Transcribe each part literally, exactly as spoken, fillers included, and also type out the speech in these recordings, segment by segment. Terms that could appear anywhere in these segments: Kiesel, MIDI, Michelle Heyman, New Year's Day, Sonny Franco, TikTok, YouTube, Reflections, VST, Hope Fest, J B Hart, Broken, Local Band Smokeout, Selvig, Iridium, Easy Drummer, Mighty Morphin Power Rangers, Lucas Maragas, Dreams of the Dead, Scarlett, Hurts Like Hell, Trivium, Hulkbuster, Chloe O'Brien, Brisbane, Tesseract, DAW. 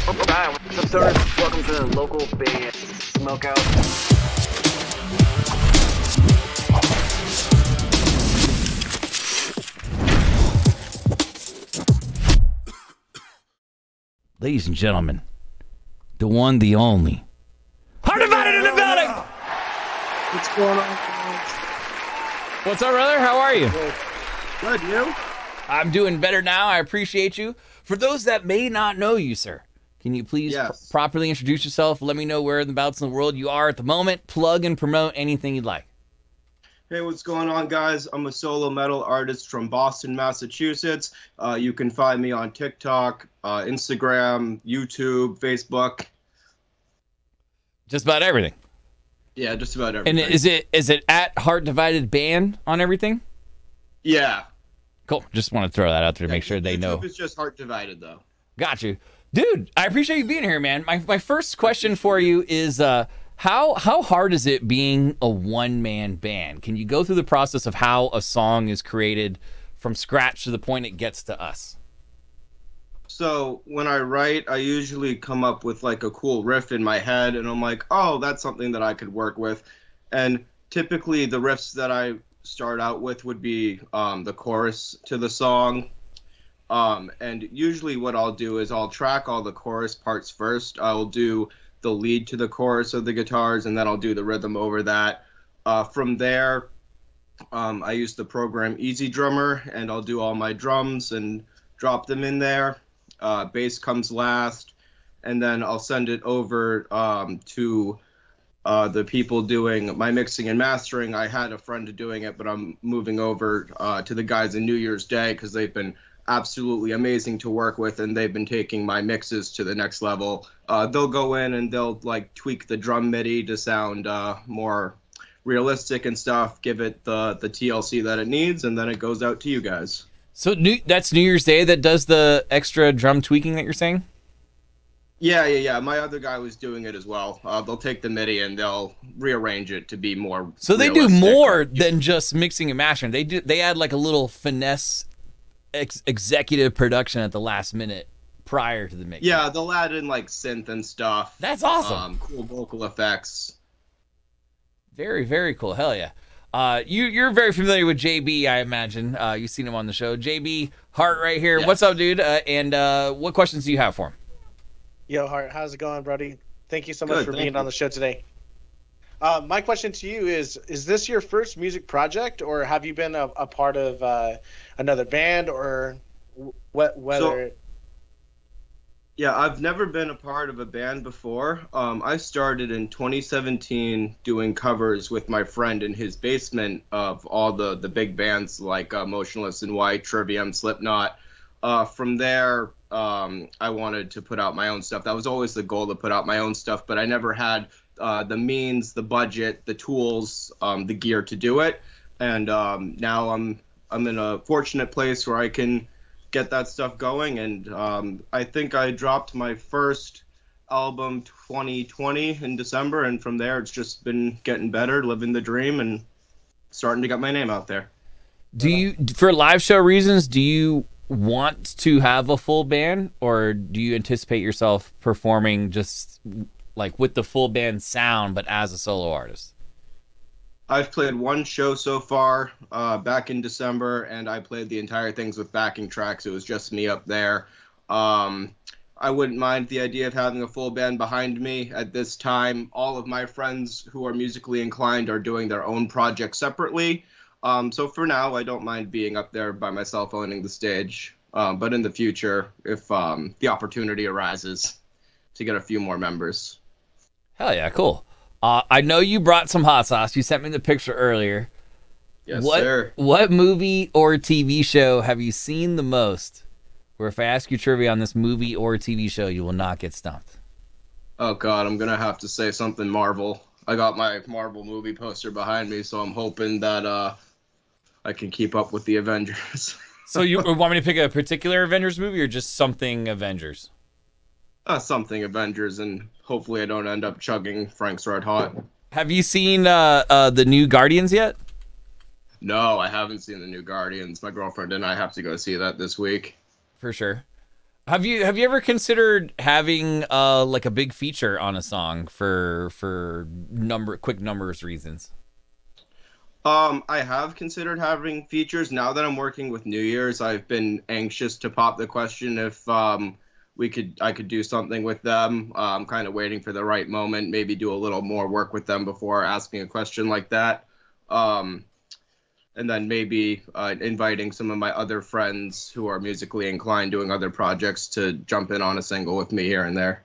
Hi, what's up, stoners? Welcome to the local band smokeout. Ladies and gentlemen, the one, the only. Heart Divided in the building! What's going on? What's up, brother? How are you? Good, you? I'm doing better now. I appreciate you. For those that may not know you, sir, can you please yes. pr properly introduce yourself? Let me know where in the bouts in the world you are at the moment. Plug and promote anything you'd like. Hey, what's going on, guys? I'm a solo metal artist from Boston, Massachusetts. Uh, you can find me on TikTok, uh, Instagram, YouTube, Facebook. Just about everything. Yeah, just about everything. And is it is it at Heart Divided Band on everything? Yeah. Cool. Just want to throw that out there to yeah, make sure they YouTube know. It's just Heart Divided, though. Got you. Dude, I appreciate you being here, man. My, my first question for you is, uh, how, how hard is it being a one-man band? Can you go through the process of how a song is created from scratch to the point it gets to us? So when I write, I usually come up with, like, a cool riff in my head, and I'm like, oh, that's something that I could work with. And typically the riffs that I start out with would be um, the chorus to the song, um, and usually what I'll do is I'll track all the chorus parts first. I'll do the lead to the chorus of the guitars, and then I'll do the rhythm over that. Uh, from there, um, I use the program Easy Drummer, and I'll do all my drums and drop them in there. Uh, bass comes last, and then I'll send it over um, to Uh, the people doing my mixing and mastering. I had a friend doing it, but I'm moving over uh, to the guys in New Year's Day because they've been absolutely amazing to work with, and they've been taking my mixes to the next level. Uh, they'll go in and they'll like tweak the drum MIDI to sound uh, more realistic and stuff, give it the, the T L C that it needs, and then it goes out to you guys. So new, that's New Year's Day that does the extra drum tweaking that you're saying? Yeah, yeah, yeah. My other guy was doing it as well. Uh, they'll take the MIDI and they'll rearrange it to be more. So they do more than just mixing and mastering. They do. They add like a little finesse, ex executive production at the last minute prior to the mix. Yeah, they'll add in like synth and stuff. That's awesome. Um, cool vocal effects. Very, very cool. Hell yeah. Uh, you you're very familiar with J B, I imagine. Uh, you've seen him on the show. J B Hart, right here. Yes. What's up, dude? Uh, and uh, what questions do you have for him? Yo, Hart, how's it going, Brody? Thank you so much Good, for being you. on the show today. Uh, my question to you is, is this your first music project, or have you been a, a part of uh, another band, or what? Whether? So, yeah, I've never been a part of a band before. Um, I started in twenty seventeen doing covers with my friend in his basement of all the, the big bands like uh, Motionless in White, Trivium, Slipknot. Uh, from there, um I wanted to put out my own stuff. That was always the goal, to put out my own stuff, but I never had uh the means, the budget, the tools, um the gear to do it. And um now I'm I'm in a fortunate place where I can get that stuff going. And um I think I dropped my first album twenty twenty in December, and from there it's just been getting better, living the dream and starting to get my name out there. Do you, for live show reasons, do you want to have a full band, or do you anticipate yourself performing just like with the full band sound but as a solo artist? I've played one show so far, uh back in December, and I played the entire things with backing tracks. It was just me up there. um I wouldn't mind the idea of having a full band behind me at this time. All of my friends who are musically inclined are doing their own projects separately. Um, so for now, I don't mind being up there by myself owning the stage. Um, but in the future, if um, the opportunity arises, to get a few more members. Hell yeah, cool. Uh, I know you brought some hot sauce. You sent me the picture earlier. Yes, what, sir. What movie or T V show have you seen the most? Where if I ask you trivia on this movie or T V show, you will not get stumped. Oh, God, I'm going to have to say something Marvel. I got my Marvel movie poster behind me, so I'm hoping that... Uh, I can keep up with the Avengers. So you want me to pick a particular Avengers movie, or just something Avengers? Uh, something Avengers, and hopefully I don't end up chugging Frank's Red Hot. Have you seen uh, uh, the new Guardians yet? No, I haven't seen the new Guardians. My girlfriend and I have to go see that this week. For sure. Have you have you ever considered having uh like a big feature on a song for for number quick numbers reasons? Um, I have considered having features. Now that I'm working with New Year's, I've been anxious to pop the question if um we could I could do something with them. Uh, I'm kind of waiting for the right moment. Maybe do a little more work with them before asking a question like that. Um, and then maybe uh, inviting some of my other friends who are musically inclined, doing other projects, to jump in on a single with me here and there.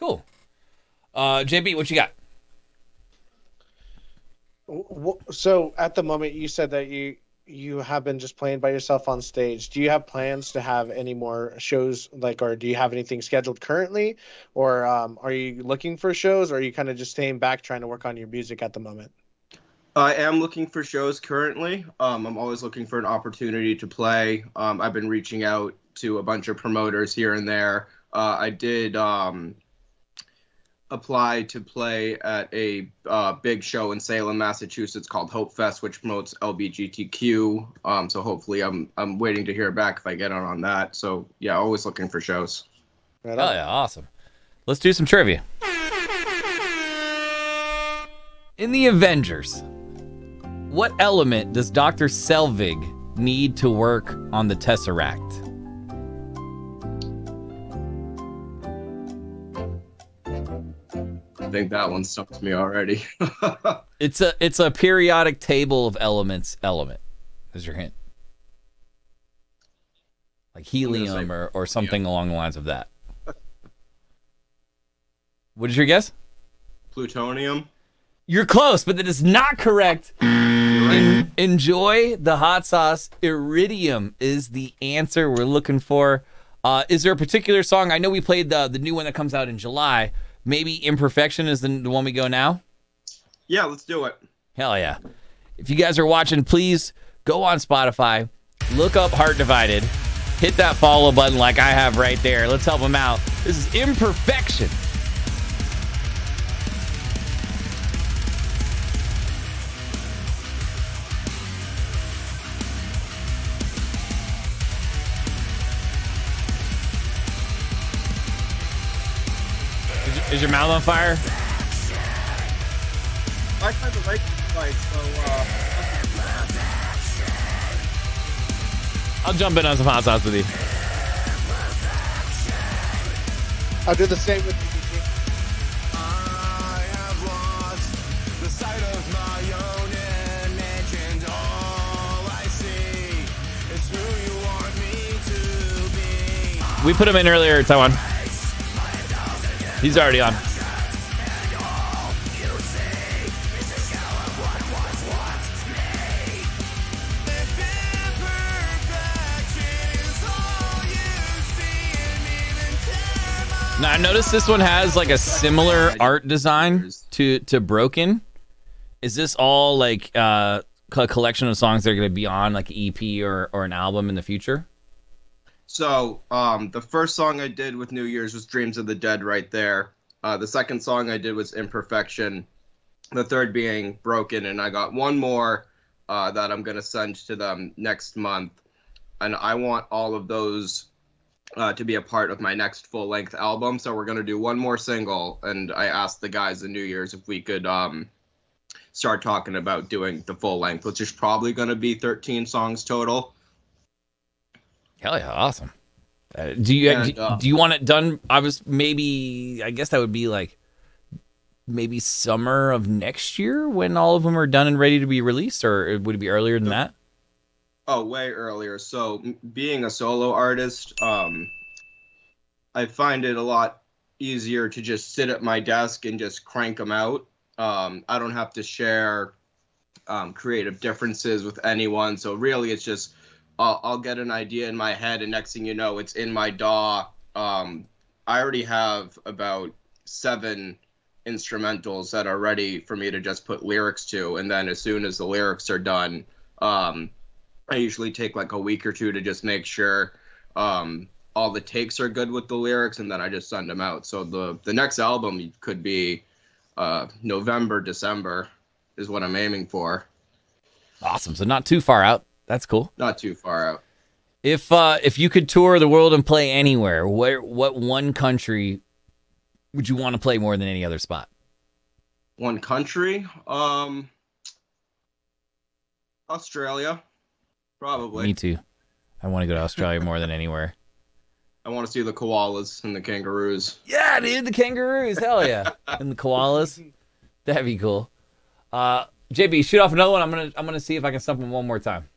Cool. Uh, J B, what you got? So at the moment, you said that you you have been just playing by yourself on stage. Do you have plans to have any more shows, like, or do you have anything scheduled currently, or um, are you looking for shows, or are you kind of just staying back trying to work on your music at the moment? I am looking for shows currently. Um, I'm always looking for an opportunity to play. Um, I've been reaching out to a bunch of promoters here and there. Uh, I did um, apply to play at a uh, big show in Salem, Massachusetts called Hope Fest, which promotes L G B T Q. Um, so hopefully I'm, I'm waiting to hear back if I get on, on that. So, yeah, always looking for shows. Right on. Oh, yeah, awesome. Let's do some trivia. In The Avengers, what element does Doctor Selvig need to work on the Tesseract? I think that one stumped me already. It's a it's a periodic table of elements element. There's your hint. Like helium or, or something yeah. along the lines of that. What is your guess? Plutonium. You're close, but that is not correct. En enjoy the hot sauce. Iridium is the answer we're looking for. Uh, is there a particular song? I know we played the, the new one that comes out in July. Maybe Imperfection is the, the one we go now? Yeah, let's do it. Hell yeah. If you guys are watching, please go on Spotify, look up Heart Divided, hit that follow button like I have right there. Let's help them out. This is Imperfection. Is your mouth on fire? I kind of like this light, so uh, I'll jump in on some hot sauce with you. I'll do the same with you. I have lost the sight of my own image, and all I see is who you want me to be. We put him in earlier, Taiwan. He's already on. Now I noticed this one has like a similar art design to to Broken. Is this all like uh, a collection of songs that are going to be on like E P or or an album in the future? So um, the first song I did with New Year's was Dreams of the Dead right there. Uh, the second song I did was Imperfection. The third being Broken. And I got one more uh, that I'm going to send to them next month. And I want all of those uh, to be a part of my next full-length album. So we're going to do one more single. And I asked the guys in New Year's if we could um, start talking about doing the full-length, which is probably going to be thirteen songs total. Hell yeah, awesome. Uh, do you and, uh, do you want it done? I was maybe, I guess that would be like maybe summer of next year when all of them are done and ready to be released, or would it be earlier than that? Oh, way earlier. So being a solo artist, um, I find it a lot easier to just sit at my desk and just crank them out. Um, I don't have to share um, creative differences with anyone. So really it's just, Uh, I'll get an idea in my head, and next thing you know, it's in my D A W. Um, I already have about seven instrumentals that are ready for me to just put lyrics to, and then as soon as the lyrics are done, um, I usually take like a week or two to just make sure um, all the takes are good with the lyrics, and then I just send them out. So the, the next album could be uh, November, December is what I'm aiming for. Awesome. So not too far out. That's cool. Not too far out. If uh, if you could tour the world and play anywhere, where what one country would you want to play more than any other spot? One country, um, Australia, probably. Me too. I want to go to Australia more than anywhere. I want to see the koalas and the kangaroos. Yeah, dude, the kangaroos, hell yeah, and the koalas. That'd be cool. Uh, J B, shoot off another one. I'm gonna I'm gonna see if I can stump them one more time.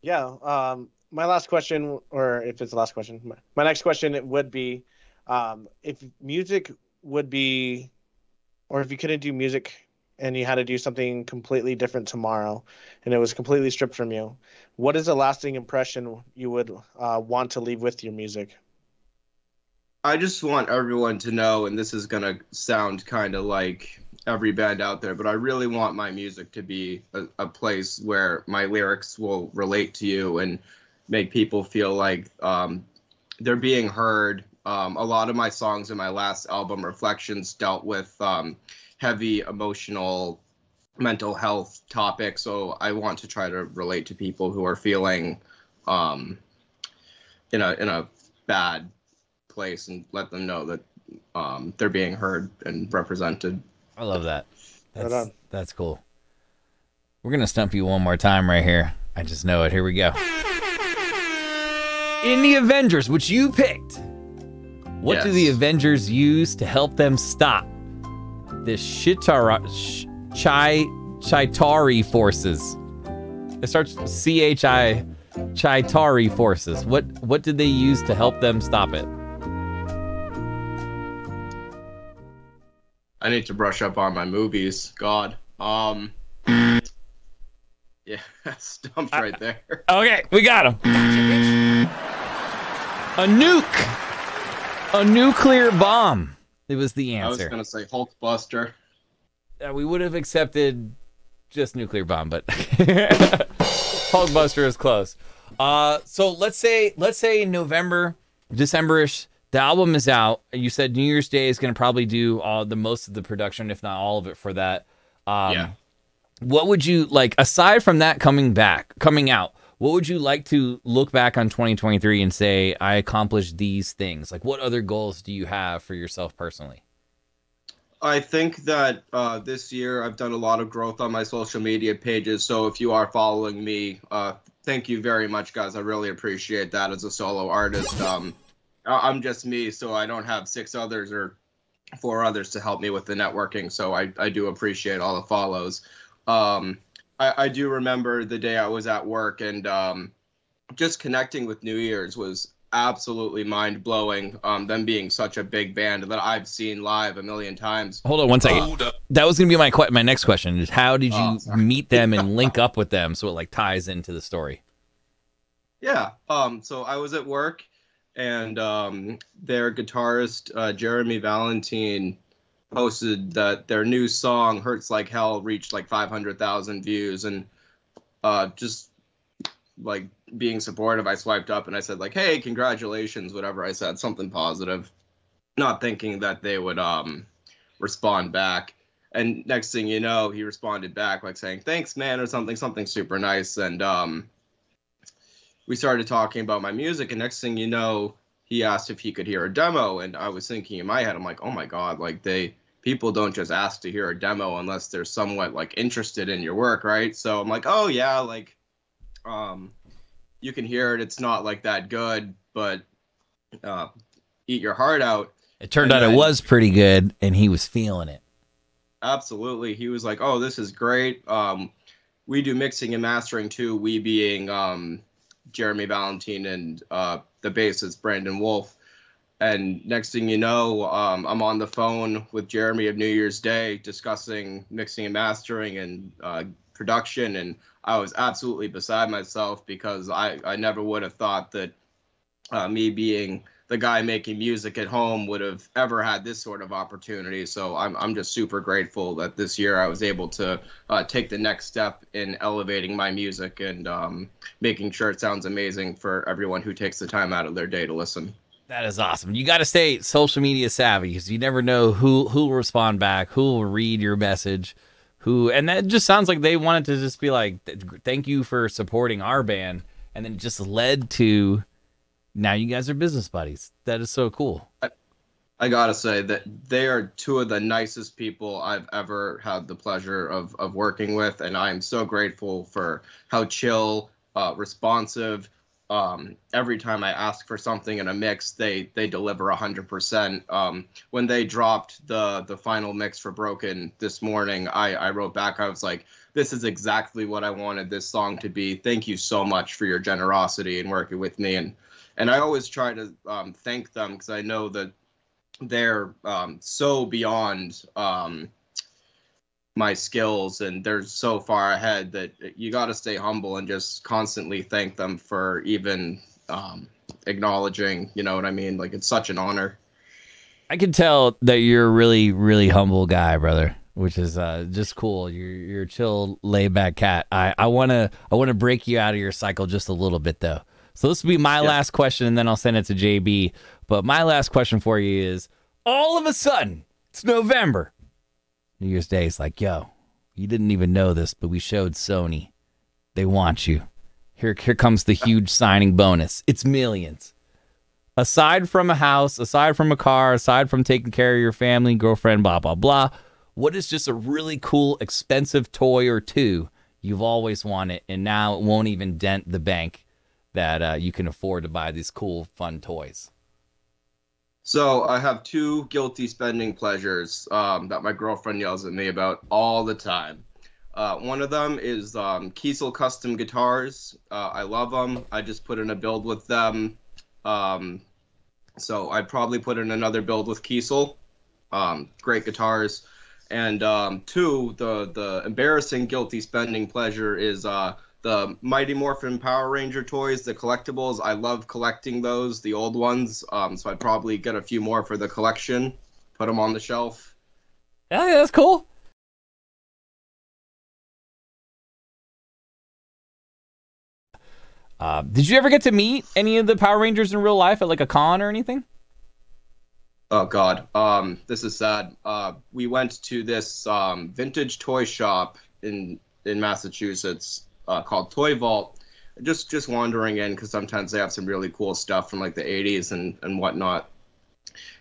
Yeah. Um. My last question, or if it's the last question, my, my next question it would be, um, if music would be, or if you couldn't do music and you had to do something completely different tomorrow and it was completely stripped from you, what is the lasting impression you would uh, want to leave with your music? I just want everyone to know, and this is going to sound kind of like every band out there, but I really want my music to be a, a place where my lyrics will relate to you and make people feel like um, they're being heard. Um, a lot of my songs in my last album, Reflections, dealt with um, heavy emotional mental health topics. So I want to try to relate to people who are feeling um, in a in a bad place and let them know that um, they're being heard and represented. I love that. That's, right on. That's cool. We're going to stump you one more time right here. I just know it. Here we go. In the Avengers, which you picked, what yes. do the Avengers use to help them stop the Chitauri, sh, Chai, Chitauri forces? It starts with C H I, Chitauri forces. What what did they use to help them stop it? I need to brush up on my movies. God. Um. Yeah, stumped right there. Okay, we got him. A nuke, a nuclear bomb. It was the answer. I was gonna say Hulkbuster. Uh, we would have accepted just nuclear bomb, but Hulkbuster is close. Uh, so let's say let's say November, December-ish, the album is out. You said New Year's Day is gonna probably do all the most of the production, if not all of it, for that. Um, yeah. What would you like aside from that coming back, coming out? What would you like to look back on twenty twenty-three and say, I accomplished these things? Like, what other goals do you have for yourself personally? I think that uh, this year I've done a lot of growth on my social media pages. So if you are following me, uh, thank you very much, guys. I really appreciate that as a solo artist. Um, I'm just me, so I don't have six others or four others to help me with the networking. So I, I do appreciate all the follows. Um I, I do remember the day I was at work, and um, just connecting with New Year's was absolutely mind-blowing. Um, them being such a big band that I've seen live a million times. Hold on one second. Uh, that was going to be my que my next question. Is how did you uh, meet them and link up with them so it like ties into the story? Yeah. Um, so I was at work, and um, their guitarist, uh, Jeremy Valentine, posted that their new song "Hurts Like Hell" reached like five hundred thousand views, and uh, just like being supportive, I swiped up and I said like, "Hey, congratulations!" Whatever I said, something positive, not thinking that they would um, respond back. And next thing you know, he responded back like saying, "Thanks, man," or something, something super nice. And um, we started talking about my music, and next thing you know, he asked if he could hear a demo, and I was thinking in my head, I'm like, "Oh my God, like they." People don't just ask to hear a demo unless they're somewhat like interested in your work, right? So I'm like, oh yeah, like um, you can hear it. It's not like that good, but uh, eat your heart out. It turned and out then, it was pretty good, and he was feeling it. Absolutely. He was like, oh, this is great. Um, we do mixing and mastering too. We being um, Jeremy Valentine and uh, the bassist Brandon Wolf. And next thing you know, um, I'm on the phone with Jeremy of New Year's Day discussing mixing and mastering and uh, production. And I was absolutely beside myself because I, I never would have thought that uh, me being the guy making music at home would have ever had this sort of opportunity. So I'm, I'm just super grateful that this year I was able to uh, take the next step in elevating my music and um, making sure it sounds amazing for everyone who takes the time out of their day to listen. That is awesome. You got to stay social media savvy because you never know who who will respond back, who will read your message, who, and that just sounds like they wanted to just be like, "Thank you for supporting our band," and then it just led to now you guys are business buddies. That is so cool. I, I gotta say that they are two of the nicest people I've ever had the pleasure of of working with, and I'm so grateful for how chill, uh, responsive. Um, every time I ask for something in a mix, they they deliver one hundred percent. Um, when they dropped the the final mix for Broken this morning, I, I wrote back. I was like, this is exactly what I wanted this song to be. Thank you so much for your generosity and working with me. And and I always try to um, thank them because I know that they're um, so beyond um, my skills, and they're so far ahead that you got to stay humble and just constantly thank them for even um, acknowledging, you know what I mean? Like, it's such an honor. I can tell that you're a really, really humble guy, brother, which is uh, just cool. You're, you're a chill, laid back cat. I, I want to, I want to break you out of your cycle just a little bit though. So this will be my yep. last question, and then I'll send it to J B. But my last question for you is, all of a sudden it's November. New Year's Day is like, yo, you didn't even know this, but we showed Sony. They want you. Here, here comes the huge signing bonus. It's millions. Aside from a house, aside from a car, aside from taking care of your family, girlfriend, blah, blah, blah, what is just a really cool, expensive toy or two you've always wanted, and now it won't even dent the bank that uh, you can afford to buy these cool, fun toys? So I have two guilty spending pleasures um, that my girlfriend yells at me about all the time. Uh, one of them is um, Kiesel custom guitars. Uh, I love them. I just put in a build with them. Um, so I probably put in another build with Kiesel. Um, great guitars. And um, two, the, the embarrassing guilty spending pleasure is uh, the Mighty Morphin Power Ranger toys, the collectibles. I love collecting those, the old ones. Um, so I'd probably get a few more for the collection, put them on the shelf. Yeah, that's cool. Uh, did you ever get to meet any of the Power Rangers in real life at like a con or anything? Oh, God. Um, this is sad. Uh, we went to this um, vintage toy shop in, in Massachusetts. Uh, called Toy Vault, just just wandering in because sometimes they have some really cool stuff from like the eighties and, and whatnot.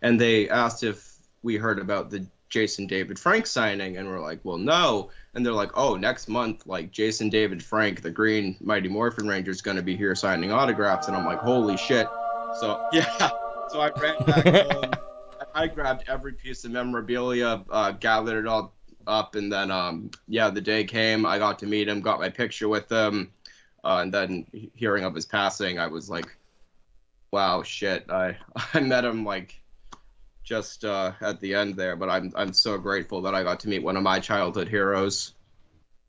And they asked if we heard about the Jason David Frank signing, and we're like, well, no. And they're like, oh, next month, like Jason David Frank, the Green Mighty Morphin Ranger, is going to be here signing autographs. And I'm like, holy shit. So yeah, so I ran back home. I grabbed every piece of memorabilia, uh, gathered it all up, and then um yeah, the day came, I got to meet him, got my picture with him, uh, and then hearing of his passing, I was like, wow, shit. I I met him like just uh at the end there, but I'm I'm so grateful that I got to meet one of my childhood heroes.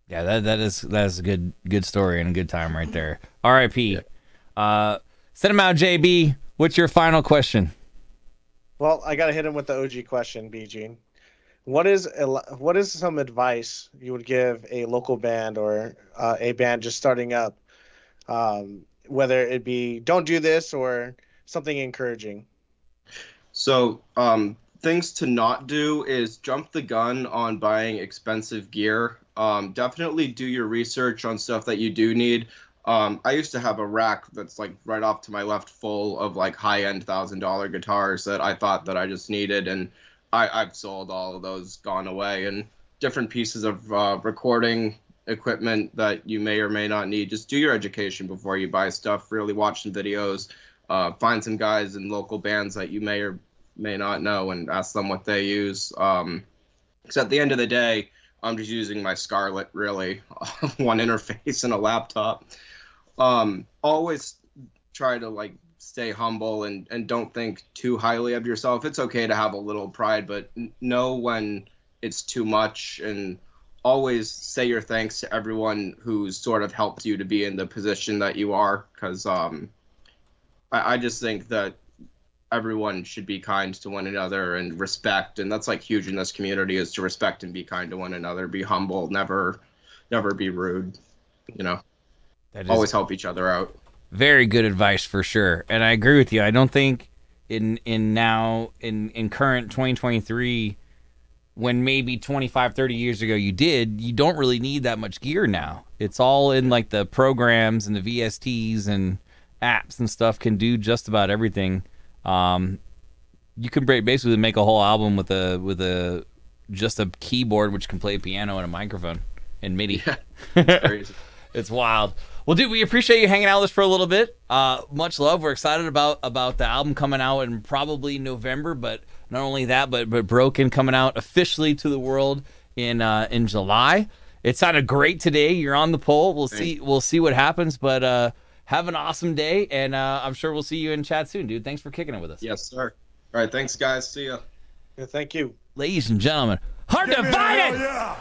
Yeah, that that is that is a good good story and a good time right there. R I P Yeah. Uh send him out, J B. What's your final question? Well, I gotta hit him with the O G question, B G. What is what is some advice you would give a local band or uh, a band just starting up, um, whether it be don't do this or something encouraging? So um, things to not do is jump the gun on buying expensive gear. Um, definitely do your research on stuff that you do need. Um, I used to have a rack that's like right off to my left full of like high-end one thousand dollar guitars that I thought that I just needed, and I, I've sold all of those, gone away, and different pieces of uh, recording equipment that you may or may not need. Just do your education before you buy stuff. Really watch some videos. Uh, find some guys in local bands that you may or may not know and ask them what they use. Um, because at the end of the day, I'm just using my Scarlett, really. One interface and a laptop. Um, always try to, like, stay humble and, and don't think too highly of yourself. It's okay to have a little pride, but know when it's too much, and always say your thanks to everyone who's sort of helped you to be in the position that you are, because um, I, I just think that everyone should be kind to one another and respect, and that's like huge in this community, is to respect and be kind to one another, be humble, never, never be rude, you know, that is always help each other out. Very good advice for sure, and I agree with you. I don't think in in now in in current twenty twenty-three when maybe twenty-five, thirty years ago you did, you don't really need that much gear now. It's all in like the programs and the V S Ts and apps and stuff can do just about everything. Um, you can basically make a whole album with a with a just a keyboard which can play piano and a microphone and MIDI. Yeah, it's crazy. It's wild. Well, dude, we appreciate you hanging out with us for a little bit. Uh, much love. We're excited about about the album coming out in probably November, but not only that, but but Broken coming out officially to the world in uh, in July. It sounded great today. You're on the poll. We'll Thanks. see. We'll see what happens, but uh, have an awesome day, and uh, I'm sure we'll see you in chat soon, dude. Thanks for kicking it with us. Yes, sir. All right, thanks, guys. See ya. Yeah, thank you, ladies and gentlemen. Heart Divided.